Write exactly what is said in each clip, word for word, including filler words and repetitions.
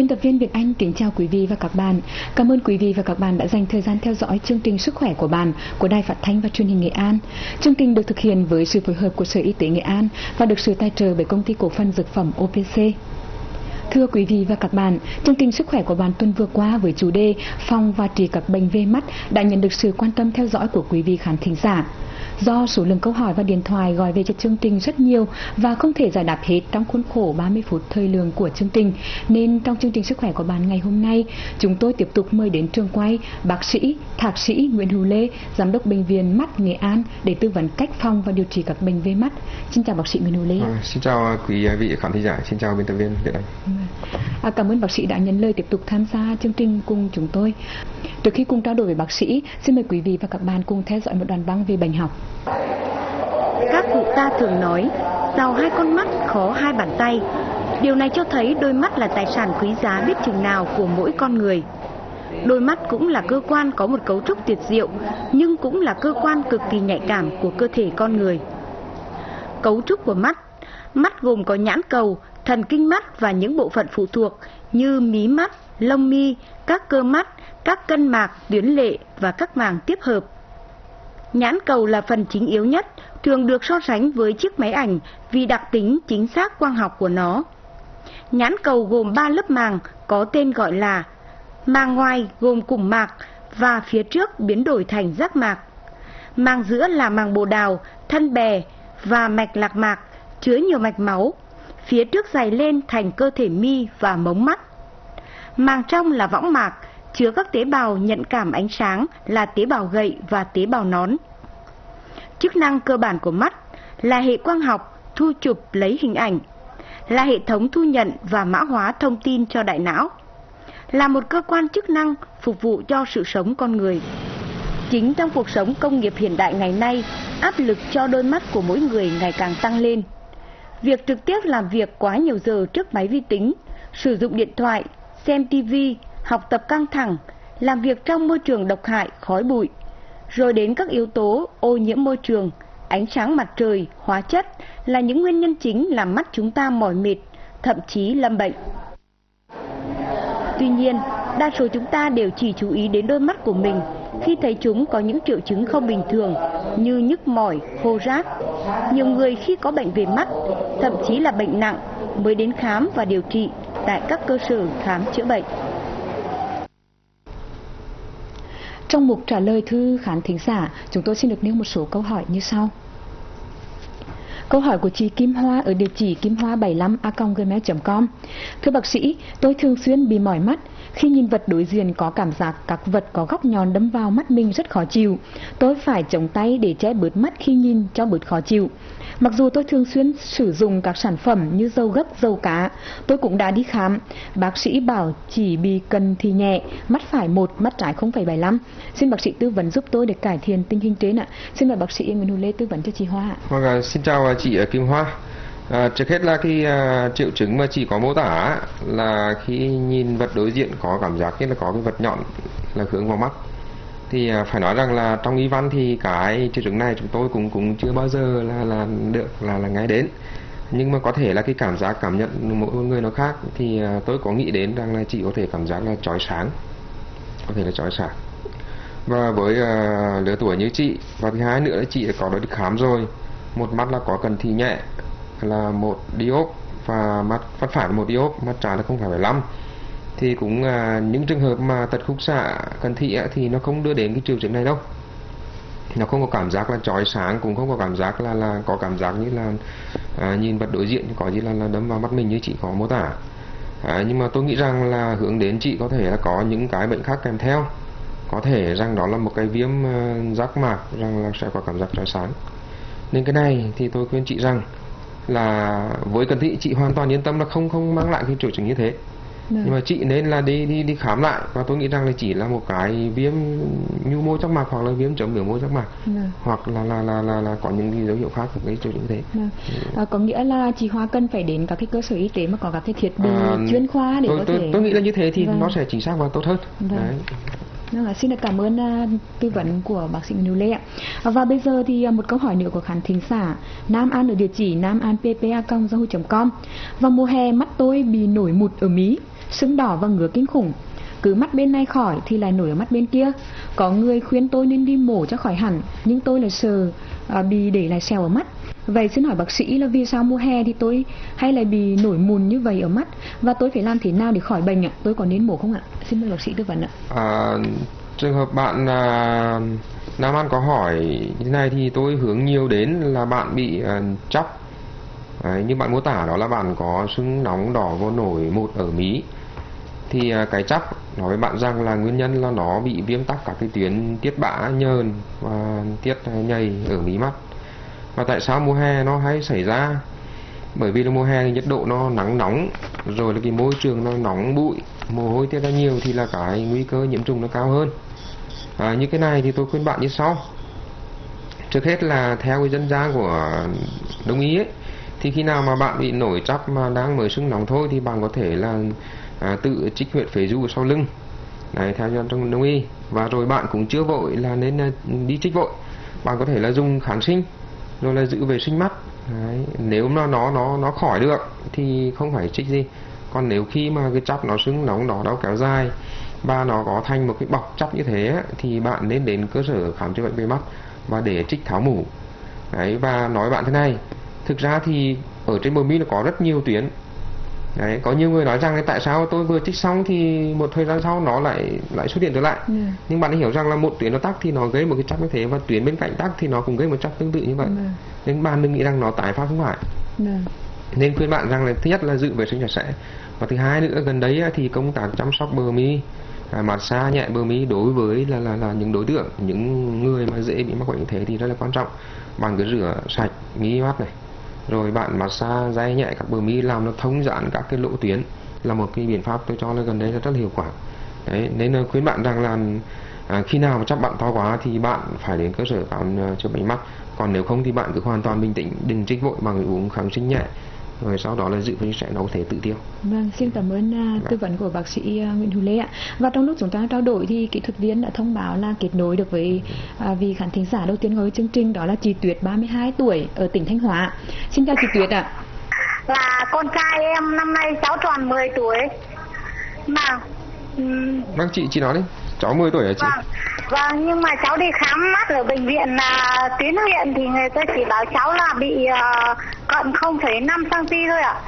Biên tập viên Việt Anh kính chào quý vị và các bạn. Cảm ơn quý vị và các bạn đã dành thời gian theo dõi chương trình Sức khỏe của bạn của Đài Phát thanh và Truyền hình Nghệ An. Chương trình được thực hiện với sự phối hợp của Sở Y tế Nghệ An và được sự tài trợ bởi Công ty Cổ phần Dược phẩm o pê xê. Thưa quý vị và các bạn, chương trình Sức khỏe của bạn tuần vừa qua với chủ đề phòng và trị các bệnh về mắt đã nhận được sự quan tâm theo dõi của quý vị khán thính giả. Do số lượng câu hỏi và điện thoại gọi về cho chương trình rất nhiều và không thể giải đáp hết trong khuôn khổ ba mươi phút thời lượng của chương trình, nên trong chương trình Sức khỏe của bạn ngày hôm nay, chúng tôi tiếp tục mời đến trường quay bác sĩ, thạc sĩ Nguyễn Hữu Lê, giám đốc Bệnh viện Mắt Nghệ An để tư vấn cách phòng và điều trị các bệnh về mắt. Xin chào bác sĩ Nguyễn Hữu Lê. À, xin chào quý vị khán thính giả, xin chào biên tập viên Việt Anh. À, cảm ơn bác sĩ đã nhận lời tiếp tục tham gia chương trình cùng chúng tôi. Trước khi cùng trao đổi với bác sĩ, xin mời quý vị và các bạn cùng theo dõi một đoạn băng về bệnh học. Các cụ ta thường nói, giàu hai con mắt khó hai bàn tay. Điều này cho thấy đôi mắt là tài sản quý giá biết chừng nào của mỗi con người. Đôi mắt cũng là cơ quan có một cấu trúc tuyệt diệu, nhưng cũng là cơ quan cực kỳ nhạy cảm của cơ thể con người. Cấu trúc của mắt. Mắt gồm có nhãn cầu, thần kinh mắt và những bộ phận phụ thuộc như mí mắt, lông mi, các cơ mắt, các cân mạc, tuyến lệ và các màng tiếp hợp. Nhãn cầu là phần chính yếu nhất, thường được so sánh với chiếc máy ảnh vì đặc tính chính xác quang học của nó. Nhãn cầu gồm ba lớp màng có tên gọi là màng ngoài gồm củng mạc và phía trước biến đổi thành giác mạc. Màng giữa là màng bồ đào, thân bè và mạch lạc mạc, chứa nhiều mạch máu. Phía trước dày lên thành cơ thể mi và mống mắt. Màng trong là võng mạc, chứa các tế bào nhận cảm ánh sáng là tế bào gậy và tế bào nón. Chức năng cơ bản của mắt là hệ quang học, thu chụp lấy hình ảnh, là hệ thống thu nhận và mã hóa thông tin cho đại não, là một cơ quan chức năng phục vụ cho sự sống con người. Chính trong cuộc sống công nghiệp hiện đại ngày nay, áp lực cho đôi mắt của mỗi người ngày càng tăng lên. Việc trực tiếp làm việc quá nhiều giờ trước máy vi tính, sử dụng điện thoại, xem tivi, học tập căng thẳng, làm việc trong môi trường độc hại, khói bụi, rồi đến các yếu tố ô nhiễm môi trường, ánh sáng mặt trời, hóa chất là những nguyên nhân chính làm mắt chúng ta mỏi mệt, thậm chí lâm bệnh. Tuy nhiên, đa số chúng ta đều chỉ chú ý đến đôi mắt của mình khi thấy chúng có những triệu chứng không bình thường như nhức mỏi, khô rác. Nhiều người khi có bệnh về mắt, thậm chí là bệnh nặng mới đến khám và điều trị tại các cơ sở khám chữa bệnh. Trong mục trả lời thư khán thính giả, chúng tôi xin được nêu một số câu hỏi như sau. Câu hỏi của chị Kim Hoa ở địa chỉ kim hoa bảy mươi lăm a còng gmail chấm com. Thưa bác sĩ, tôi thường xuyên bị mỏi mắt. Khi nhìn vật đối diện có cảm giác các vật có góc nhọn đâm vào mắt mình rất khó chịu. Tôi phải chống tay để che bớt mắt khi nhìn cho bớt khó chịu. Mặc dù tôi thường xuyên sử dụng các sản phẩm như dầu gấc, dầu cá, tôi cũng đã đi khám. Bác sĩ bảo chỉ bị cận thị nhẹ, mắt phải một, mắt trái không phẩy bảy mươi lăm. Xin bác sĩ tư vấn giúp tôi để cải thiện tình hình trên ạ. Xin mời bác sĩ Nguyễn Hữu Lê tư vấn cho chị Hoa ạ. Xin chào chị Kim Hoa. À, trước hết là cái uh, triệu chứng mà chị có mô tả là khi nhìn vật đối diện có cảm giác như là có cái vật nhọn là hướng vào mắt. Thì uh, phải nói rằng là trong y văn thì cái triệu chứng này chúng tôi cũng cũng chưa bao giờ là là được là là nghe đến. Nhưng mà có thể là cái cảm giác cảm nhận mỗi người nó khác. Thì uh, tôi có nghĩ đến rằng là chị có thể cảm giác là chói sáng, có thể là chói sáng. Và với uh, lứa tuổi như chị, và thứ hai nữa là chị đã có đã đi khám rồi. Một mắt là có cận thị nhẹ là một diop và mắt mắt phải là một diop, mắt trái là không phẩy bảy mươi lăm. Thì cũng à, những trường hợp mà tật khúc xạ cận thị ấy, thì nó không đưa đến cái triệu chứng này đâu. Nó không có cảm giác là chói sáng, cũng không có cảm giác là là có cảm giác như là à, nhìn vật đối diện có gì là, là đấm vào mắt mình như chị có mô tả. À, nhưng mà tôi nghĩ rằng là hướng đến chị có thể là có những cái bệnh khác kèm theo. Có thể rằng đó là một cái viêm giác mạc, rằng là sẽ có cảm giác chói sáng. Nên cái này thì tôi khuyên chị rằng là với cận thị chị hoàn toàn yên tâm là không không mang lại cái triệu chứng như thế. Được. Nhưng mà chị nên là đi đi đi khám lại, và tôi nghĩ rằng là chỉ là một cái viêm nhu mô giác mạc hoặc là viêm chấm biểu mô giác mạc. Được. Hoặc là là, là là là có những dấu hiệu khác của cái triệu chứng như thế. À, có nghĩa là chị Hoa cần phải đến các cái cơ sở y tế mà có các cái thiết bị à, chuyên khoa để tôi, có tôi, thể. Tôi nghĩ là như thế thì vâng, nó sẽ chính xác và tốt hơn. Đấy. À, xin được cảm ơn uh, tư vấn của bác sĩ Nguyễn Hữu Lê ạ. À, và bây giờ thì uh, một câu hỏi nữa của khán thính giả Nam An ở địa chỉ nam an p p a còng yahoo chấm com. Vào mùa hè mắt tôi bị nổi mụn ở mí, sưng đỏ và ngứa kinh khủng. Cứ mắt bên này khỏi thì lại nổi ở mắt bên kia. Có người khuyên tôi nên đi mổ cho khỏi hẳn, nhưng tôi là sợ à, bị để lại sẹo ở mắt. Vậy xin hỏi bác sĩ là vì sao mùa hè thì tôi hay lại bị nổi mụn như vậy ở mắt, và tôi phải làm thế nào để khỏi bệnh ạ? Tôi có nên mổ không ạ? Xin mời bác sĩ tư vấn ạ. À, trường hợp bạn à, Nam An có hỏi như thế này thì tôi hướng nhiều đến là bạn bị à, chóc. Đấy, như bạn mô tả đó là bạn có sưng nóng đỏ vô nổi một ở mí. Thì cái chóc nói với bạn rằng là nguyên nhân là nó bị viêm tắc các cái tuyến tiết bã nhờn và tiết nhầy ở mí mắt. Và tại sao mùa hè nó hay xảy ra? Bởi vì là mùa hè thì nhiệt độ nó nắng nóng, rồi là cái môi trường nó nóng bụi, mồ hôi tiết ra nhiều thì là cái nguy cơ nhiễm trùng nó cao hơn. À, như cái này thì tôi khuyên bạn như sau. Trước hết là theo cái dân gian của Đông y ấy, thì khi nào mà bạn bị nổi chóc mà đang mới sưng nóng thôi thì bạn có thể là à, tự trích huyệt phế du sau lưng. Đấy, theo dân trong Đông y. Và rồi bạn cũng chưa vội là nên đi trích vội. Bạn có thể là dùng kháng sinh, rồi là giữ vệ sinh mắt. Đấy, nếu mà nó nó nó khỏi được thì không phải trích gì. Còn nếu khi mà cái chóc nó sưng nóng đỏ đau kéo dài và nó có thành một cái bọc chóc như thế thì bạn nên đến cơ sở khám chữa bệnh về mắt và để trích tháo mủ. Đấy, và nói bạn thế này, thực ra thì ở trên bờ mi nó có rất nhiều tuyến. Đấy, có nhiều người nói rằng tại sao tôi vừa trích xong thì một thời gian sau nó lại lại xuất hiện trở lại. Yeah. Nhưng bạn hiểu rằng là một tuyến nó tắc thì nó gây một cái chóc như thế, và tuyến bên cạnh tắc thì nó cũng gây một chóc tương tự như vậy. Yeah. Nên bạn đừng nghĩ rằng nó tái phát, không phải. Yeah. Nên khuyên bạn rằng là thứ nhất là giữ vệ sinh sạch sẽ, và thứ hai nữa gần đấy thì công tác chăm sóc bờ mi, massage nhẹ bờ mi đối với là, là là những đối tượng những người mà dễ bị mắc bệnh như thế thì rất là quan trọng. Bạn cứ rửa sạch mí mắt này, rồi bạn massage day nhẹ các bờ mi làm nó thông giãn các cái lỗ tuyến là một cái biện pháp tôi cho là gần đây là rất hiệu quả. Đấy, nên khuyên bạn rằng là à, khi nào mà chắc bạn to quá thì bạn phải đến cơ sở khám chữa bệnh mắt. Còn nếu không thì bạn cứ hoàn toàn bình tĩnh, đừng trích vội bằng uống kháng sinh nhẹ, rồi sau đó là dự phun sẽ nó có thể tự tiêu. Vâng, xin cảm ơn uh, tư vấn của bác sĩ uh, Nguyễn Hữu Lê ạ. Và trong lúc chúng ta trao đổi thì kỹ thuật viên đã thông báo là kết nối được với uh, vị khán thính giả đầu tiên với chương trình, đó là chị Tuyệt, ba mươi hai tuổi, ở tỉnh Thanh Hóa. Xin chào chị Tuyệt ạ. Là con trai em năm nay cháu tròn mười tuổi. Mà um... vâng, chị chị nói đi. Cháu mười tuổi hả chị? Vâng, vâng, nhưng mà cháu đi khám mắt ở bệnh viện à, tuyến huyện thì người ta chỉ bảo cháu là bị à, cận không phẩy năm xăng-ti-mét thôi ạ.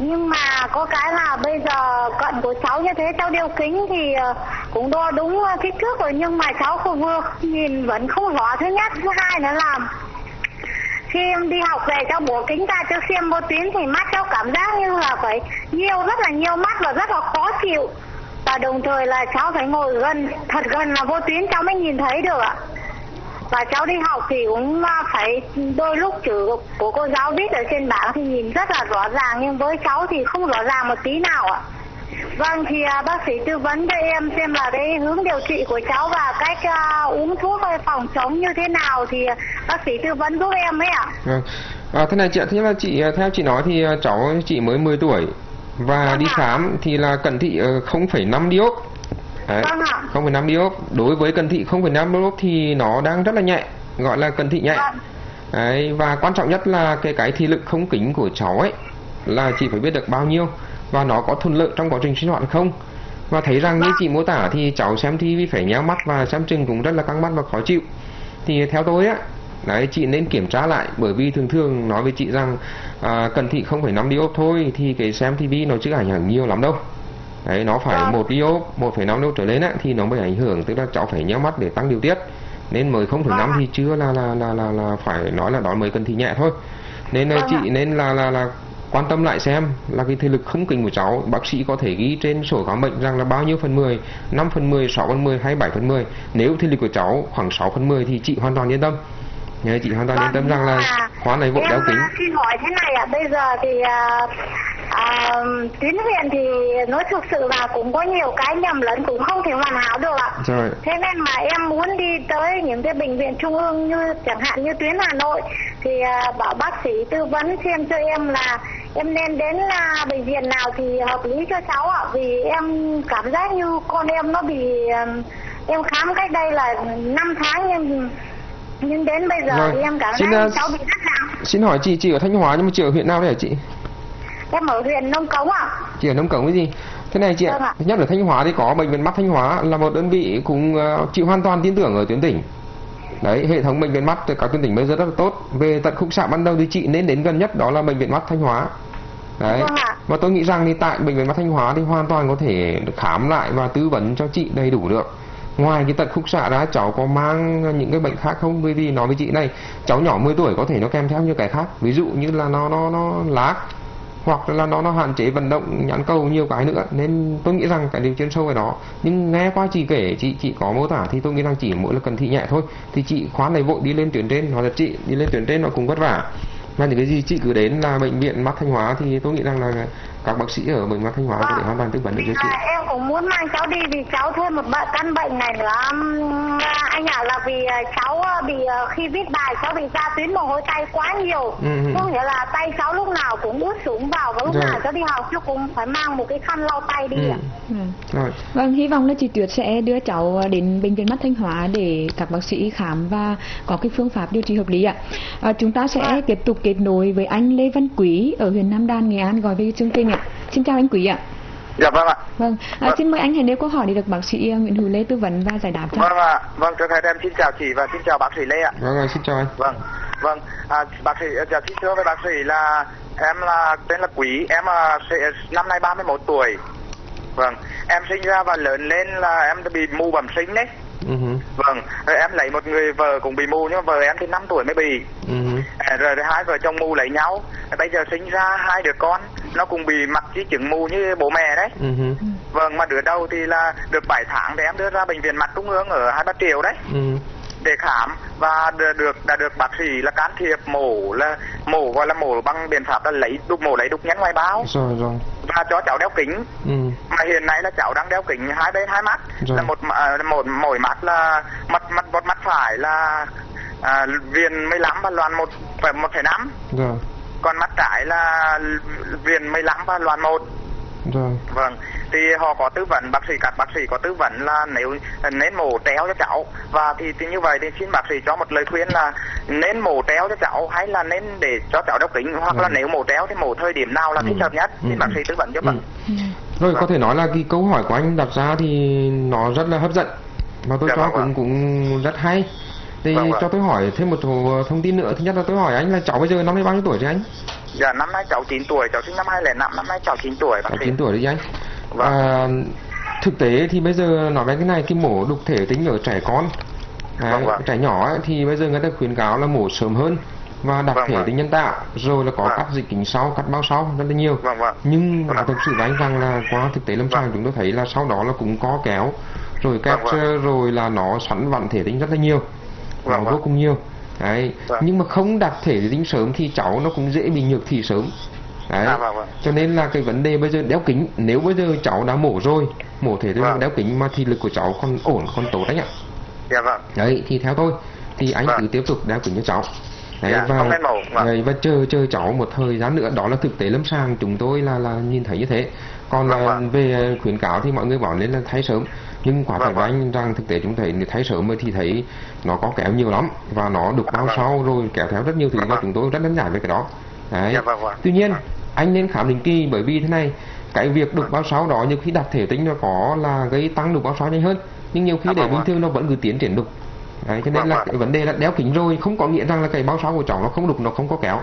Nhưng mà có cái là bây giờ cận của cháu như thế, cháu đeo kính thì à, cũng đo đúng kích thước rồi, nhưng mà cháu không vừa nhìn vẫn không rõ. Thứ nhất, thứ hai nữa là khi em đi học về cháu bỏ kính ra cho xem vô tuyến thì mắt cháu cảm giác như là phải nhiều, rất là nhiều mắt và rất là khó chịu. Và đồng thời là cháu phải ngồi gần, thật gần là vô tuyến cháu mới nhìn thấy được ạ. Và cháu đi học thì cũng phải đôi lúc chữ của cô giáo viết ở trên bảng thì nhìn rất là rõ ràng, nhưng với cháu thì không rõ ràng một tí nào ạ. Vâng, thì bác sĩ tư vấn cho em xem là cái hướng điều trị của cháu và cách uh, uống thuốc hay phòng chống như thế nào thì bác sĩ tư vấn giúp em ấy ạ. À, à, thế này chị ạ, thế là chị theo chị nói thì cháu chị mới mười tuổi. Và đi khám thì là cận thị không phẩy năm diop. Đấy, không phẩy năm diop. Đối với cận thị không phẩy năm diop thì nó đang rất là nhẹ, gọi là cận thị nhẹ. Đấy, và quan trọng nhất là cái cái thị lực không kính của cháu ấy là chị phải biết được bao nhiêu, và nó có thuận lợi trong quá trình sinh hoạt không. Và thấy rằng như chị mô tả thì cháu xem tivi phải nheo mắt và xem chừng cũng rất là căng mắt và khó chịu. Thì theo tôi á, đấy, chị nên kiểm tra lại, bởi vì thường thường nói với chị rằng à, cận thị không phẩy năm diop thôi thì cái xem ti vi nó chưa ảnh hưởng nhiều lắm đâu. Đấy, nó phải một diop, một phẩy năm diop trở lên á, thì nó mới ảnh hưởng, tức là cháu phải nheo mắt để tăng điều tiết. Nên mới không phẩy năm thì chưa là là, là là là phải nói là đó mới cận thị nhẹ thôi. Nên là chị nên là là là quan tâm lại xem là cái thị lực không kính của cháu, bác sĩ có thể ghi trên sổ khám bệnh rằng là bao nhiêu phần mười, năm phần mười, sáu phần mười hay bảy phần mười. Nếu thị lực của cháu khoảng sáu phần mười thì chị hoàn toàn yên tâm. Nhớ chị hoàn toàn yên tâm rằng là khóa này vội đeo kính. Em xin hỏi thế này ạ, à, bây giờ thì à, à, tuyến huyện thì nói thực sự là cũng có nhiều cái nhầm lẫn, cũng không thể hoàn hảo được ạ. Rồi. Thế nên mà em muốn đi tới những cái bệnh viện trung ương như chẳng hạn như tuyến Hà Nội thì à, bảo bác sĩ tư vấn xem cho em là em nên đến là bệnh viện nào thì hợp lý cho cháu ạ. Vì em cảm giác như con em nó bị, em khám cách đây là năm tháng nhưng nhưng đến bây giờ rồi. Thì em cảm xin, uh, cháu bị rất nặng. Xin hỏi chị, chị ở Thanh Hóa nhưng mà chị ở huyện nào đấy hả chị? Em ở huyện Nông Cống ạ. À? Chị ở Nông Cống cái gì? Thế này chị ạ, à, nhắc ở Thanh Hóa thì có bệnh viện mắt Thanh Hóa là một đơn vị cũng chịu hoàn toàn tin tưởng ở tuyến tỉnh. Đấy, hệ thống bệnh viện mắt từ các tuyến tỉnh mới rất, rất là tốt. Về tận khúc xạ ban đầu thì chị nên đến gần nhất đó là bệnh viện mắt Thanh Hóa. Đấy. Và tôi nghĩ rằng thì tại bệnh viện mắt Thanh Hóa thì hoàn toàn có thể khám lại và tư vấn cho chị đầy đủ được. Ngoài cái tật khúc xạ ra, cháu có mang những cái bệnh khác không? Bởi vì nói với chị này, cháu nhỏ mười tuổi có thể nó kèm theo như cái khác, ví dụ như là nó nó nó lác, hoặc là nó nó hạn chế vận động, nhãn cầu, nhiều cái nữa. Nên tôi nghĩ rằng cái điều chuyên sâu về đó. Nhưng nghe qua chị kể, chị chị có mô tả thì tôi nghĩ rằng chỉ mỗi là cần thị nhẹ thôi. Thì chị khoan này vội đi lên tuyến trên, hoặc là chị đi lên tuyến trên nó cũng vất vả. Mà những cái gì chị cứ đến là bệnh viện mắt Thanh Hóa thì tôi nghĩ rằng là các bác sĩ ở bệnh mắt Thanh Hóa có thể hoàn toàn tư vấn được cho chị. Em cũng muốn mang cháu đi vì cháu thêm một bệnh, căn bệnh này nữa anh ạ, là vì cháu bị khi viết bài cháu bị ra tuyến mồ hôi tay quá nhiều, ừ. Có nghĩa là tay cháu lúc nào cũng ướt sũng vào và lúc rồi. Nào cháu đi học cháu cũng phải mang một cái khăn lau tay đi, ừ. Ạ. Ừ. Rồi. Vâng, hy vọng là chị Tuyệt sẽ đưa cháu đến bệnh viện mắt Thanh Hóa để các bác sĩ khám và có cái phương pháp điều trị hợp lý ạ. À, chúng ta sẽ à. tiếp tục kết nối với anh Lê Văn Quý ở huyện Nam Đàn, Nghệ An gọi về chương trình ạ. Xin chào anh Quý ạ. Dạ vâng ạ. Vâng, à, vâng. Xin mời anh hãy nêu câu hỏi để được bác sĩ Nguyễn Hữu Lê tư vấn và giải đáp cho. Vâng ạ. Vâng, trước hết em xin chào chị và xin chào bác sĩ Lê ạ. Vâng, xin chào anh. Vâng, vâng. À, bác sĩ, dạ, xin thưa với bác sĩ là em là tên là Quý, em là, năm nay ba mươi mốt tuổi. Vâng, em sinh ra và lớn lên là em bị mù bẩm sinh đấy. Uh-huh. Vâng, rồi em lấy một người vợ cũng bị mù nhưng mà vợ em thì năm tuổi mới bị. Uh-huh. Rồi hai vợ chồng mù lấy nhau, bây giờ sinh ra hai đứa con nó cũng bị mắc di chứng mù như bố mẹ đấy. Uh-huh. Vâng, mà đứa đầu thì là được bảy tháng thì em đưa ra bệnh viện mắt Trung ương ở hai Bà Triệu đấy. Uh-huh. Để khám và được đã được bác sĩ là can thiệp mổ, là mổ gọi là mổ bằng biện pháp là lấy đục mổ lấy đục nhánh ngoài bao rồi, rồi. Và cho cháu đeo kính, ừ. Mà hiện nay là cháu đang đeo kính hai bên hai mắt rồi. Là một một mỗi mắt là mặt mặt một mắt phải là à, viền mười lăm và loạn một phải một phẩy năm, còn mắt trái là viền mười lăm và loạn một. Rồi. Vâng, thì họ có tư vấn, bác sĩ các bác sĩ có tư vấn là nếu nên mổ téo cho cháu. Và thì, thì như vậy thì xin bác sĩ cho một lời khuyên là nên mổ téo cho cháu hay là nên để cho cháu đeo kính, hoặc rồi. Là nếu mổ téo thì mổ thời điểm nào là thích hợp nhất, ừ. Xin bác sĩ tư vấn cho mình. Ừ. Rồi, vâng. Có thể nói là cái câu hỏi của anh đặt ra thì nó rất là hấp dẫn mà tôi dạ, cho vâng, cũng vâng. cũng rất hay. Thì vâng, cho vâng. tôi hỏi thêm một thông tin nữa. Thứ nhất là tôi hỏi anh là cháu bây giờ năm nay bao nhiêu tuổi chứ anh? Dạ, năm nay cháu chín tuổi, cháu sinh năm hai không không năm, năm nay cháu chín tuổi. Cháu chín tuổi đấy anh. Vâng. À, thực tế thì bây giờ nói về cái này, cái mổ đục thể tính ở trẻ con, à, vâng, vâng. trẻ nhỏ ấy, thì bây giờ người ta khuyến cáo là mổ sớm hơn và đặt vâng, thể vâng. tính nhân tạo, rồi là có vâng. cắt dịch kính sau, cắt bao sau rất là nhiều. Vâng, vâng. Nhưng vâng. thực sự đánh rằng là qua thực tế lâm sàng vâng. chúng tôi thấy là sau đó là cũng có kéo, rồi kép vâng, vâng. rồi là nó sẵn vặn thể tính rất là nhiều, vâng, nó vâng. vô cùng nhiều. Đấy. Vâng. Nhưng mà không đặt thể tính sớm thì cháu nó cũng dễ bị nhược thị sớm. Đấy. À, vâng, vâng. Cho nên là cái vấn đề bây giờ đeo kính, nếu bây giờ cháu đã mổ rồi, mổ thể tính vâng. đeo kính mà thị lực của cháu còn ổn, còn tốt đấy ạ. Dạ vâng. Đấy thì theo tôi thì anh vâng. cứ tiếp tục đeo kính cho cháu. Đấy, dạ, và, vâng. và chờ chờ cháu một thời gian nữa, đó là thực tế lâm sàng chúng tôi là là nhìn thấy như thế. Còn vâng, vâng. về khuyến cáo thì mọi người bảo nên là thay sớm. Nhưng quả vâng, thật vâng. anh rằng thực tế chúng thấy thay sớm thì thấy nó có kéo nhiều lắm và nó đục bao vâng. sau rồi kéo theo rất nhiều thứ vâng. và chúng tôi rất đánh giải về cái đó. Đấy. Dạ, vâng, vâng. Tuy nhiên anh nên khám định kỳ bởi vì thế này, cái việc đục bao sáu đó nhiều khi đặt thể tính nó có là gây tăng đục bao sáu nhanh hơn, nhưng nhiều khi để bình thường nó vẫn cứ tiến triển đục. Đấy, cho nên là cái vấn đề là đeo kính rồi không có nghĩa rằng là cái bao sáu của cháu nó không đục, nó không có kéo.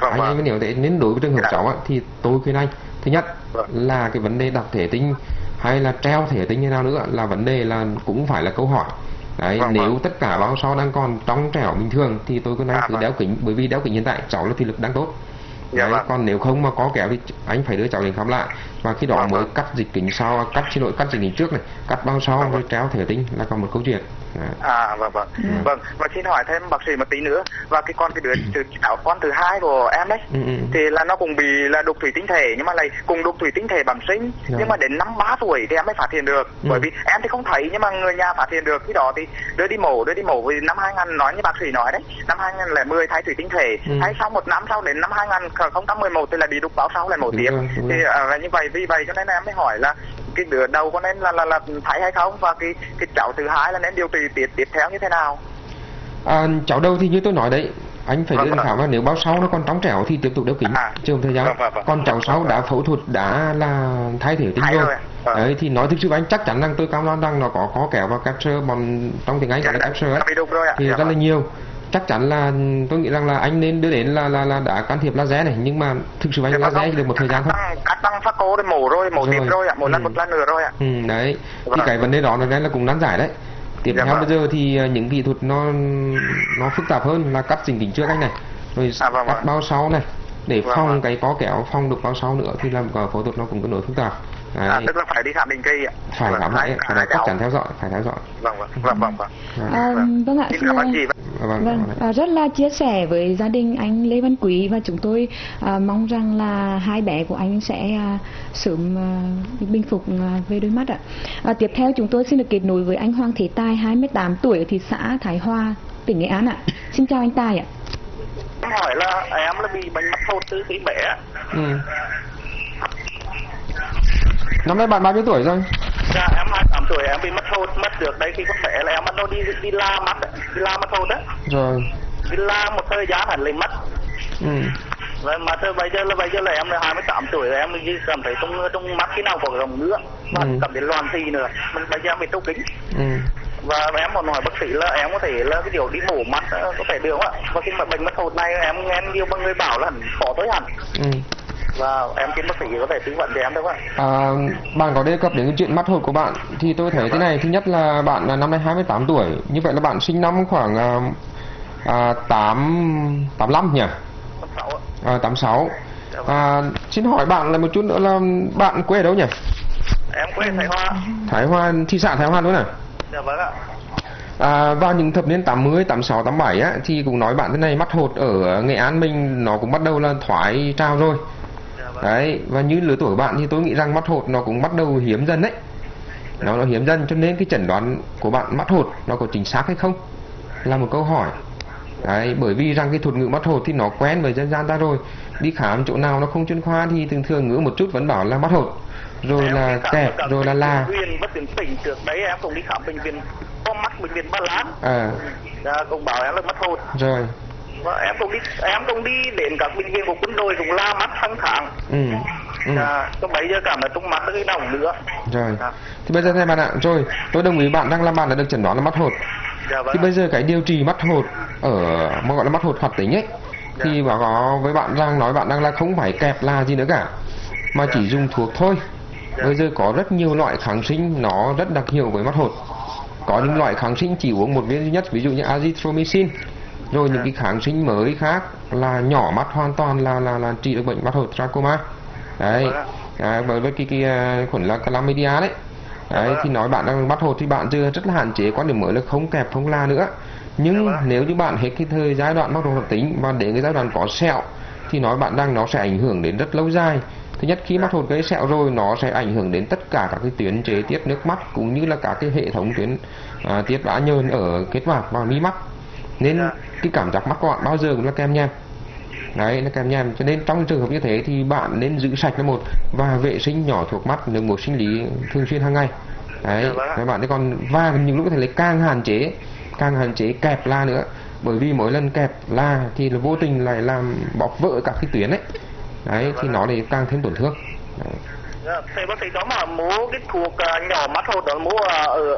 Anh em mới hiểu thế. Nên đối với trường hợp cháu á, thì tôi khuyên anh thứ nhất là cái vấn đề đặt thể tính hay là treo thể tính như nào nữa là vấn đề là cũng phải là câu hỏi. Đấy, vâng, nếu vâng. tất cả bao sau đang còn trong trẻo bình thường thì tôi cứ nói à, cứ vâng. đeo kính, bởi vì đeo kính hiện tại cháu là thị lực đang tốt. Dạ, đấy, vâng. còn nếu không mà có kéo thì anh phải đưa cháu đến khám lại và khi đó vâng, mới vâng. cắt dịch kính sau, cắt xin lỗi cắt dịch kính trước này, cắt bao sau vâng, rồi vâng. treo thể tính là còn một câu chuyện. Đấy. À vâng vâng. Ừ. Vâng, và xin hỏi thêm bác sĩ một tí nữa và cái con cái đứa từ cháu con thứ hai của em đấy ừ, ừ. thì là nó cũng bị là đục thủy tinh thể, nhưng mà lại cùng đục thủy tinh thể bẩm sinh dạ. nhưng mà đến năm ba tuổi thì em mới phát hiện được. Ừ. Bởi vì em thì không thấy nhưng mà người nhà phát hiện được, khi đó thì đưa đi mổ, đưa đi mổ vì năm hai nghìn nói như bác sĩ nói đấy, năm hai nghìn không trăm mười thay thủy tinh thể, ừ. thay sau một năm sau đến năm hai nghìn không trăm mười một thì là bị đục báo sau lại mổ tiếp. Rồi, thì à, như vậy vì vậy cho nên em mới hỏi là cái đứa đầu có nên là là là thấy hay không, và cái cái cháu thứ hai là nên điều trị tiếp tiếp theo như thế nào? À, cháu đầu thì như tôi nói đấy, Anh phải vâng, đưa vâng. khám, và nếu báo sáu nó còn trong trẻo thì tiếp tục đeo kính à, chứ không thời gian. Vâng, vâng, vâng. Còn cháu sáu đã phẫu thuật, đã là thay thế tinh rồi. Vâng. Đấy thì nói thực sự anh chắc chắn rằng tôi cam đoan rằng nó có khó kẻo và capture bọn trong tiếng Anh gọi là capture ấy, thì rất là nhiều. Chắc chắn là tôi nghĩ rằng là anh nên đưa đến là là là đã can thiệp laser này, nhưng mà thực sự anh laser được một thời gian không? Cắt băng phát cô rồi mổ rồi, mổ tim rồi ạ, một lần một lần nữa rồi ạ. Ừ đấy. Thì cái vấn đề đó nó là cũng nan giải đấy. Tiếp theo bây giờ thì những kỹ thuật nó nó phức tạp hơn là cắt chỉnh kính trước anh này, rồi à, vâng, cắt bao sáu này để vâng, phòng vâng. cái có kẹo phòng được bao sáu nữa thì làm cả phẫu thuật nó cũng có nỗi phức tạp. Đấy. À, tức là phải đi khám định kỳ ạ. Phải khám lại, phải chắc chắn theo dõi, phải theo dõi. Vâng vâng vâng vâng. Vâng, vâng. À, vâng ạ. Xin cảm ơn chị. Vâng, vâng. À, rất là chia sẻ với gia đình anh Lê Văn Quý, và chúng tôi à, mong rằng là hai bé của anh sẽ à, sớm à, bình phục à, về đôi mắt ạ. À, tiếp theo chúng tôi xin được kết nối với anh Hoàng Thế Tài, hai mươi tám tuổi ở thị xã Thái Hòa, tỉnh Nghệ An ạ. Xin chào anh Tài ạ. Em hỏi là em là bị bệnh mắt thô từ khi bé ạ. Ừ. Năm nay bạn bao nhiêu tuổi rồi? Dạ em hai mươi tám tuổi, em bị mất hồn, mất được đấy khi có mẹ là em bắt đầu đi đi la mắt đấy, đi la mất hồn đấy. Rồi. Đi la một thời gian hẳn lấy mất. Ừ. Rồi mà thôi bây giờ là bây giờ là em là hai mươi tám tuổi rồi, em cảm thấy trong trong mắt khi nào có rồng nữa, mà ừ. cảm thấy loàn gì nữa, mình bây giờ em bị trâu kính. Ừ. Và em còn hỏi bác sĩ là em có thể là cái điều đi mổ mắt có thể được ạ. Và khi mà bệnh mất hồn này em nghe nhiều mọi người bảo là khó tới hẳn. Ừ. Và em xin bác sĩ có thể tư vấn cho em được không? À, bạn có đề cập đến cái chuyện mắt hột của bạn thì tôi thấy thế này. Thứ nhất là bạn là năm nay hai mươi tám tuổi, như vậy là bạn sinh năm khoảng à, tám, tám lăm nhỉ? À, tám sáu. À, xin hỏi bạn là một chút nữa là bạn quê ở đâu nhỉ? Em quê Thái Hòa. Thái Hòa, thị xã Thái Hòa luôn à? Dạ vâng ạ. À, vào những thập niên tám mươi, tám sáu, tám bảy á, thì cũng nói bạn thế này, mắt hột ở Nghệ An mình nó cũng bắt đầu là thoái trao rồi. Đấy, và như lứa tuổi của bạn thì tôi nghĩ rằng mắt hột nó cũng bắt đầu hiếm dần đấy. Nó nó hiếm dần, cho nên cái chẩn đoán của bạn mắt hột nó có chính xác hay không là một câu hỏi. Đấy, bởi vì rằng cái thuật ngữ mắt hột thì nó quen với dân gian ta rồi. Đi khám chỗ nào nó không chuyên khoa thì thường thường ngứa một chút vẫn bảo là mắt hột. Rồi là kẹt, rồi là la. Em cũng đi khám bệnh viện có mắt bệnh viện Ba Láng. À. Cũng bảo em là mắt hột. Rồi. Em cũng đi, em cũng đi đến các bệnh viện của quân đội cũng la mắt hàng tháng. Ừ. Ừ. À, trong bây giờ cảm thấy trong mắt nó cái đồng nữa. Rồi. À. Thì bây giờ này bạn ạ, rồi tôi đồng ý bạn đang làm bạn đã được chẩn đoán là mắt hột. Dạ, vâng. Thì bây giờ cái điều trị mắt hột ở mà gọi là mắt hột hoạt tính ấy, dạ. thì bảo có với bạn rằng nói bạn đang là không phải kẹp là gì nữa cả, mà dạ. chỉ dùng thuốc thôi. Dạ. Bây giờ có rất nhiều loại kháng sinh nó rất đặc hiệu với mắt hột. Có những loại kháng sinh chỉ uống một viên duy nhất, ví dụ như azithromycin. Rồi những cái kháng sinh mới khác là nhỏ mắt hoàn toàn là là là trị được bệnh mắt hột glaucoma. Đấy. À, bởi với cái cái khuẩn là chlamydia đấy. Đấy thì nói bạn đang mắt hột thì bạn chưa rất là hạn chế, quan điểm mới là không kẹp không la nữa. Nhưng nếu như bạn hết cái thời giai đoạn mắc hột tính và đến cái giai đoạn có sẹo thì nói bạn đang nó sẽ ảnh hưởng đến rất lâu dài. Thứ nhất, khi mắt hột gây sẹo rồi nó sẽ ảnh hưởng đến tất cả các cái tuyến chế tiết nước mắt cũng như là cả cái hệ thống tuyến à, tiết bã nhờn ở kết mạc và mí mắt. Nên dạ. cái cảm giác mắt của bạn bao giờ cũng là kem nhem. Đấy, là kem nhem. Cho nên trong trường hợp như thế thì bạn nên giữ sạch nó một và vệ sinh nhỏ thuộc mắt, nước muối sinh lý thường xuyên hàng ngày. Đấy, dạ. bạn ấy còn và những lúc có thể lấy càng hạn chế, càng hạn chế kẹp la nữa. Bởi vì mỗi lần kẹp la thì là vô tình lại làm bọc vỡ các cái tuyến ấy. Đấy, dạ. thì nó lại càng thêm tổn thương. Đấy. Thầy bác sĩ có mà mua cái thuộc nhỏ mắt hột đó, mua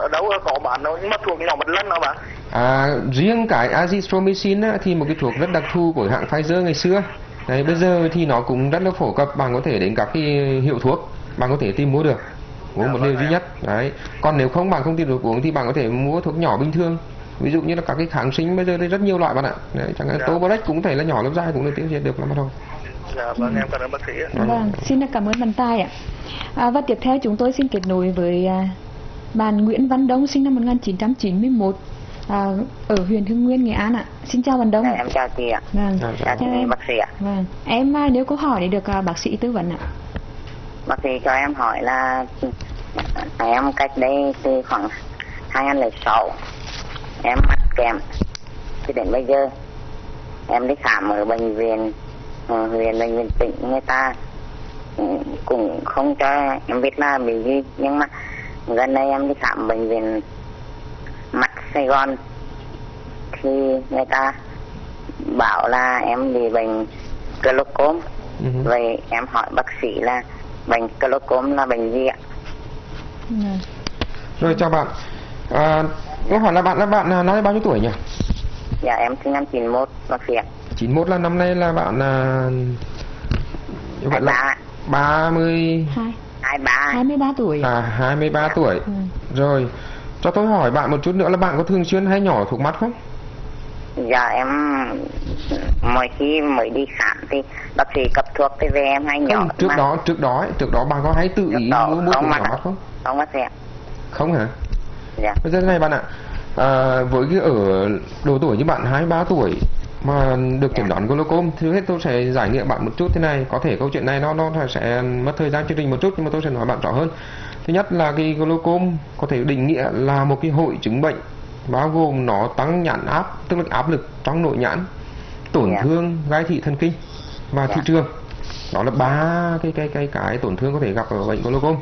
ở đâu có bán đâu, nhưng mà thuộc nhỏ một lần đó bạn. À, riêng cái azithromycin á, thì một cái thuốc rất đặc thù của hãng Pfizer ngày xưa. Đấy, bây giờ thì nó cũng rất là phổ cập, bạn có thể đến các cái hiệu thuốc, bạn có thể tìm mua được. Uống một liều duy nhất. Đấy. Còn nếu không bạn không tìm được uống thì bạn có thể mua thuốc nhỏ bình thường. Ví dụ như là các cái kháng sinh bây giờ đây rất nhiều loại bạn ạ. Đấy, chẳng hạn Toblex cũng thể là nhỏ lớp dai cũng được tiêu diệt được lắm thôi. Dạ, vâng, em cảm ơn bác sĩ ạ. Vâng, xin cảm ơn bạn Tài ạ. À, và tiếp theo chúng tôi xin kết nối với à, bạn Nguyễn Văn Đông, sinh năm một nghìn chín trăm chín mươi mốt, à, ở huyện Hưng Nguyên, Nghệ An ạ. Xin chào bạn Đông. Dạ, em chào chị ạ. Vâng, chào, chào chị em. Bác sĩ ạ. Vâng, em nếu có hỏi để được à, bác sĩ tư vấn ạ. Bác sĩ cho em hỏi là em cách đây từ khoảng hai nghìn không trăm lẻ sáu em mắc kèm thì đến bây giờ em đi khám ở bệnh viện ở huyện bệnh viện tỉnh, người ta cũng không cho em biết là bị gì, nhưng mà gần đây em đi khám bệnh viện mắt Sài Gòn thì người ta bảo là em bị bệnh glaucoma. Ừ. Vậy em hỏi bác sĩ là bệnh glaucoma là bệnh gì ạ? Ừ. Rồi chào bạn. À, em hỏi là bạn là bạn nói bao nhiêu tuổi nhỉ? Dạ em sinh năm chín mốt bác sĩ ạ. chín mốt là năm nay là bạn là bạn là ba mươi hai hai mươi ba tuổi. À hai mươi ba dạ. tuổi. Ừ. Rồi. Cho tôi hỏi bạn một chút nữa là bạn có thường xuyên hay nhỏ thuộc mắt không? Dạ em mỗi khi mới đi khám thì bác sĩ cấp thuốc thì về em hay nhỏ. Trước mắt. đó trước đó trước đó bạn có hay tự ý muốn muốn nhỏ mắt không? Không bác sĩ ạ. Không hả? Dạ. Bây giờ này bạn ạ. À, với cái ở độ tuổi như bạn hai mươi ba tuổi mà được chẩn đoán glaucoma, thứ hết tôi sẽ giải nghiệm bạn một chút thế này. Có thể câu chuyện này nó nó sẽ mất thời gian chương trình một chút nhưng mà tôi sẽ nói bạn rõ hơn. Thứ nhất là cái glaucoma có thể định nghĩa là một cái hội chứng bệnh bao gồm nó tăng nhãn áp, tức là áp lực trong nội nhãn, tổn thương gai thị thần kinh và thị trường. Đó là ba cái cái cái cái tổn thương có thể gặp ở bệnh glaucoma.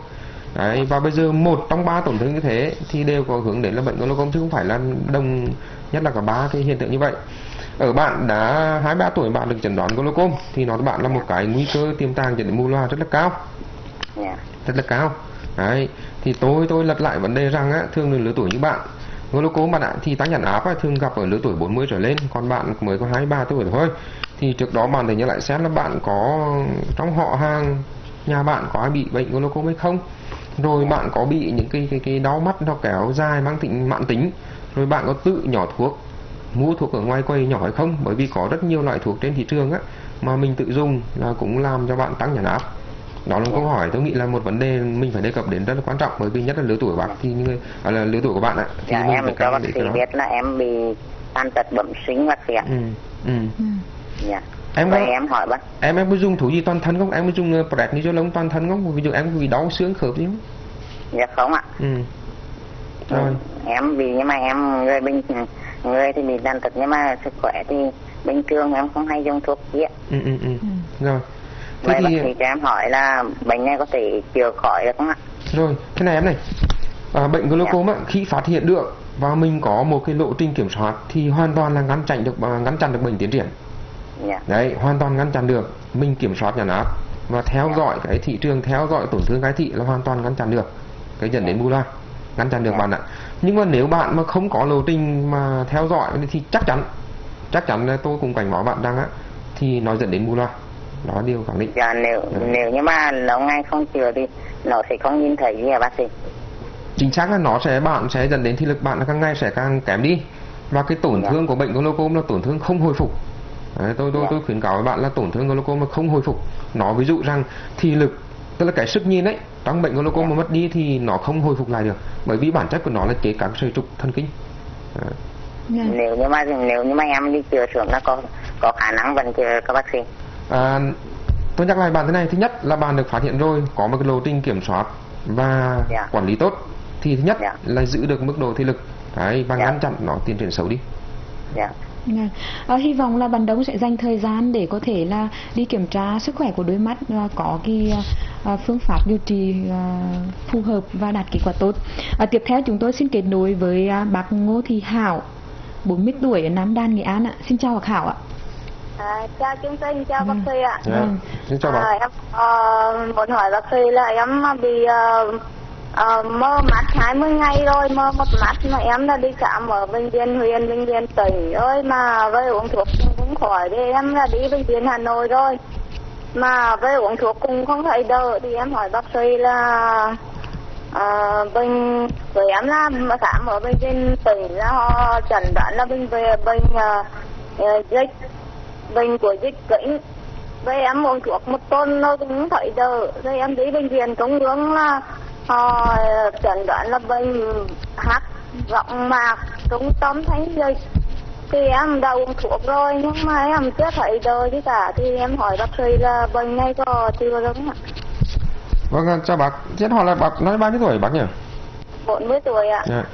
Đấy, và bây giờ một trong ba tổn thương như thế thì đều có hướng đến là bệnh glaucoma chứ không phải là đồng nhất là cả ba cái hiện tượng như vậy. Ở bạn đã hai mươi ba tuổi bạn được chẩn đoán glaucoma thì nó bạn là một cái nguy cơ tiềm tàng dẫn đến mù loà rất là cao, rất là cao. Đấy, thì tôi tôi lặp lại vấn đề rằng á, thường là lứa tuổi như bạn glaucoma bạn ạ thì tăng nhãn áp á, thường gặp ở lứa tuổi bốn mươi trở lên, còn bạn mới có hai mươi ba tuổi thôi. Thì trước đó bạn thì nhớ lại xem là bạn có trong họ hàng nhà bạn có ai bị bệnh glaucoma hay không. Rồi bạn có bị những cái cái cái đau mắt nó kéo dài mang tính mãn tính. Rồi bạn có tự nhỏ thuốc, mua thuốc ở ngoài quầy nhỏ hay không? Bởi vì có rất nhiều loại thuốc trên thị trường á mà mình tự dùng là cũng làm cho bạn tăng nhãn áp. Đó là một câu hỏi tôi nghĩ là một vấn đề mình phải đề cập đến rất là quan trọng, bởi vì nhất là lứa tuổi của bạn thì như à, là lứa tuổi của bạn ạ. Dạ, em cho bác sĩ biết là em bị tan tật bẩm sinh bác sĩ ạ. Ừ. Ừ. Ừ. Dạ. Em có, em hỏi bác. Em em có dùng thuốc gì toàn thân không? Em có dùng uh, prednisolone toàn thân không? Ví dụ em có bị đau xương khớp gì không? Dạ không ạ. Ừ. Rồi. Ừ. Em bị nhưng mà em người bình người thì bị tàn tật nhưng mà sức khỏe thì bình thường, em không hay dùng thuốc gì ạ. Ừ ừ ừ. ừ. Rồi. Thế vậy thì bác sĩ cho em hỏi là bệnh này có thể chữa khỏi được không ạ? Rồi, thế này em này. À, bệnh glaucoma dạ. khi phát hiện được và mình có một cái lộ trình kiểm soát thì hoàn toàn là ngăn chặn được ngăn chặn được bệnh tiến triển. Yeah. Đấy, hoàn toàn ngăn chặn được. Mình kiểm soát nhãn áp và theo yeah. dõi cái thị trường, theo dõi tổn thương gai thị là hoàn toàn ngăn chặn được cái dẫn đến mù loà, ngăn chặn được yeah. bạn ạ. Nhưng mà nếu bạn mà không có lộ trình mà theo dõi thì chắc chắn chắc chắn là tôi cũng cảnh báo bạn đang á thì nó dẫn đến mù loà, nó điều khẳng định. Dạ, nếu Đấy. nếu như mà lâu ngày không chữa thì nó sẽ không nhìn thấy gì à bác sĩ? Chính xác là nó sẽ bạn sẽ dẫn đến thị lực bạn càng ngày sẽ càng kém đi, và cái tổn yeah. thương của bệnh glaucoma là tổn thương không hồi phục. Đấy, tôi tôi yeah. tôi khuyến cáo với bạn là tổn thương glaucoma không hồi phục. Nó ví dụ rằng thị lực, tức là cái sức nhìn ấy, trong bệnh glaucoma yeah. mất đi thì nó không hồi phục lại được, bởi vì bản chất của nó là chế các sợi trục thần kinh. Đấy. Yeah. Nếu như mà nếu như mà em đi chữa xuống là có có khả năng vẫn chữa các bác sĩ. À, tôi nhắc lại bạn thế này, thứ nhất là bạn được phát hiện rồi, có một cái lộ trình kiểm soát và yeah. quản lý tốt thì thứ nhất yeah. là giữ được mức độ thị lực. Đấy, và yeah. ngăn chặn nó tiến triển xấu đi. Yeah. À, hy vọng là bạn Đông sẽ dành thời gian để có thể là đi kiểm tra sức khỏe của đôi mắt và có cái à, phương pháp điều trị à, phù hợp và đạt kết quả tốt. À, tiếp theo chúng tôi xin kết nối với à, bác Ngô Thị Hảo, bốn mươi tuổi ở Nam Đàn, Nghệ An ạ. Xin chào bác Hảo ạ. À, chào chương trình, chào ừ. bác sĩ ạ. Yeah. Ừ. Xin chào bác. À, em uh, muốn hỏi bác sĩ là em bị uh, Uh, mơ mắt hai mươi ngày rồi, mơ một mắt mà em đã đi khám ở bệnh viện huyện, bệnh viện tỉnh ơi mà với uống thuốc cũng khỏi đi, em đã đi bệnh viện Hà Nội rồi mà với uống thuốc cũng không thấy đỡ. Thì em hỏi bác sĩ là uh, bệnh với em là khám ở bệnh viện tỉnh là họ chẩn đoán là bệnh về bệnh uh, dịch, bệnh của dịch kỉnh. Với em uống thuốc một tuần nó cũng thấy đỡ, rồi em đi bệnh viện Trung ương là họ chẩn đoán là bệnh hát vọng mạc trung tâm thánh dịch. Thì em đã uống thuốc rồi nhưng mà em chưa thấy đời chứ cả. Thì em hỏi bác sĩ là bệnh này có chưa đúng ạ? Vâng, chào bác. Chết hỏi là bác nói bao nhiêu tuổi bác nhỉ? bốn mươi tuổi ạ. Yeah.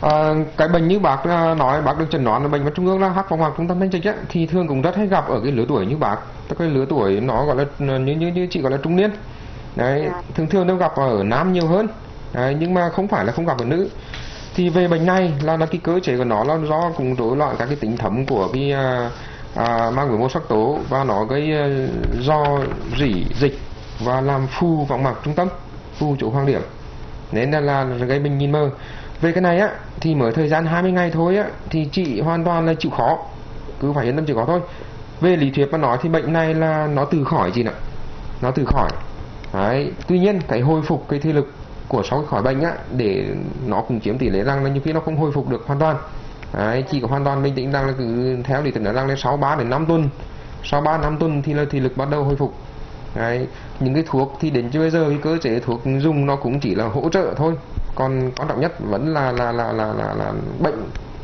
À, cái bệnh như bác nói, bác được chẩn đoán là bệnh mắt trung ương là hát vọng mạc trung tâm thánh dịch ấy, thì thường cũng rất hay gặp ở cái lứa tuổi như bác. Tức cái lứa tuổi nó gọi là như như, như chị gọi là trung niên. Đấy, thường thường nó gặp ở nam nhiều hơn. Đấy, nhưng mà không phải là không gặp ở nữ. Thì về bệnh này là nó cái cơ chế của nó là do cùng rối loạn các cái tính thấm của cái à, à, mang biểu mô sắc tố, và nó gây do rỉ dịch và làm phù võng mạc trung tâm, phù chỗ hoang điểm, nên là, là gây bệnh nhìn mờ. Về cái này á thì mới thời gian hai mươi ngày thôi á thì chị hoàn toàn là chịu khó, cứ phải yên tâm chịu khó thôi. Về lý thuyết mà nói thì bệnh này là nó tự khỏi chị ạ, nó tự khỏi. Đấy. Tuy nhiên cái hồi phục cái thể lực của sau khỏi bệnh á, để nó cũng chiếm tỷ lệ rằng là nhiều khi nó không hồi phục được hoàn toàn. Đấy, chị có hoàn toàn bình tĩnh rằng là cứ theo thì tưởng rằng lên sáu ba đến năm tuần, sau ba năm tuần thì là thị lực bắt đầu hồi phục. Đấy, những cái thuốc thì đến bây giờ cái cơ chế thuốc dùng nó cũng chỉ là hỗ trợ thôi, còn quan trọng nhất vẫn là là là là là, là bệnh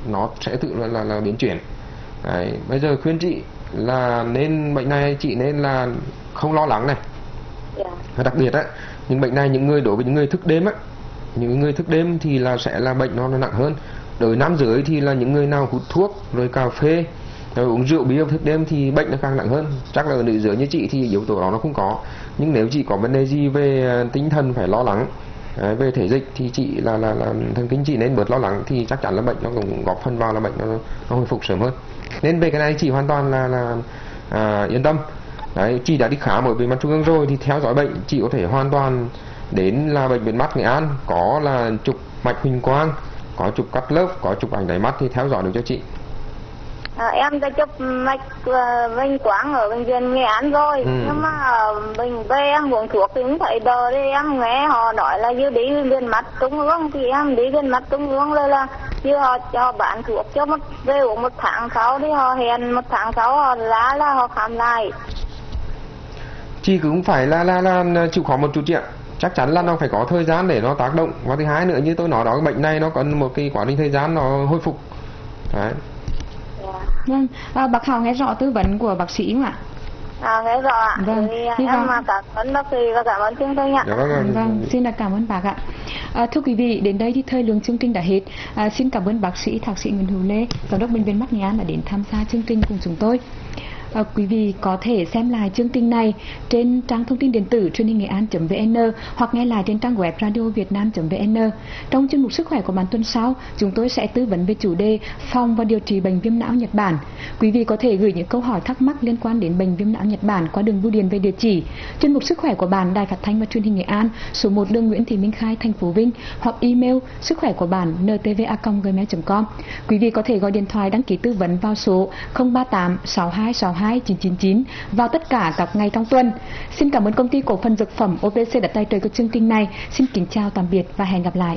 nó sẽ tự là là, là biến chuyển. Đấy, bây giờ khuyên chị là nên bệnh này chị nên là không lo lắng này. Và đặc biệt á, những bệnh này những người đối với những người thức đêm á, những người thức đêm thì là sẽ là bệnh nó, nó nặng hơn. Đối với nam giới thì là những người nào hút thuốc, rồi cà phê, rồi uống rượu bia thức đêm thì bệnh nó càng nặng hơn. Chắc là ở nữ giới như chị thì yếu tố đó nó không có. Nhưng nếu chị có vấn đề gì về tinh thần phải lo lắng, về thể dịch thì chị là là, là thần kinh chị nên bớt lo lắng, thì chắc chắn là bệnh nó cũng góp phần vào là bệnh nó, nó hồi phục sớm hơn. Nên về cái này chị hoàn toàn là, là à, yên tâm. Đấy, chị đã đi khám ở bệnh viện trung ương rồi thì theo dõi bệnh, chị có thể hoàn toàn đến là bệnh viện mắt Nghệ An, có là chụp mạch huỳnh quang, có chụp cắt lớp, có chụp ảnh đáy mắt thì theo dõi được cho chị. À, em đã chụp mạch huỳnh uh, quang ở bệnh viện Nghệ An rồi, ừ. nhưng mà mình về em uống thuốc thì cũng phải đờ đi, em nghe họ nói là như đi viện mắt trung ương thì em đi viện mắt trung ương rồi là như họ cho bạn thuốc cho một về uống một tháng sáu đi, họ hẹn một tháng sáu họ lá là họ khám lại. Chị cứ cũng phải là, là, là chịu khó một chút chị ạ. Chắc chắn là nó phải có thời gian để nó tác động. Và thứ hai nữa như tôi nói đó, cái bệnh này nó cần một cái quá trình thời gian nó hồi phục. Đấy. Vâng, à, bác Hảo nghe rõ tư vấn của bác sĩ không ạ? À, nghe rõ ạ. Vâng, thì em vâng. mà cảm ơn bác sĩ và cảm ơn chương trình ạ. Vâng, vâng. vâng, xin là cảm ơn bác ạ. À, thưa quý vị, đến đây thì thời lượng chương trình đã hết. À, xin cảm ơn bác sĩ thạc sĩ Nguyễn Hữu Lê, giám đốc bệnh viện mắt Nghệ An đã đến tham gia chương trình cùng chúng tôi. À, quý vị có thể xem lại chương trình này trên trang thông tin điện tử truyền hình nghệ an chấm vn hoặc nghe lại trên trang web radio wietnam chấm vn. Trong chuyên mục sức khỏe của bản tuần sau, chúng tôi sẽ tư vấn về chủ đề phòng và điều trị bệnh viêm não Nhật Bản. Quý vị có thể gửi những câu hỏi thắc mắc liên quan đến bệnh viêm não Nhật Bản qua đường bưu điện về địa chỉ chuyên mục sức khỏe của bản Đài Phát thanh và Truyền hình Nghệ An, số một đường Nguyễn Thị Minh Khai, thành phố Vinh, hoặc email sức khỏe của bản n t v a còng gmail chấm com. Quý vị có thể gọi điện thoại đăng ký tư vấn vào số không ba tám sáu hai sáu hai chín chín chín vào tất cả các ngày trong tuần. Xin cảm ơn Công ty Cổ phần Dược phẩm O P C đã tài trợ cho chương trình này. Xin kính chào tạm biệt và hẹn gặp lại.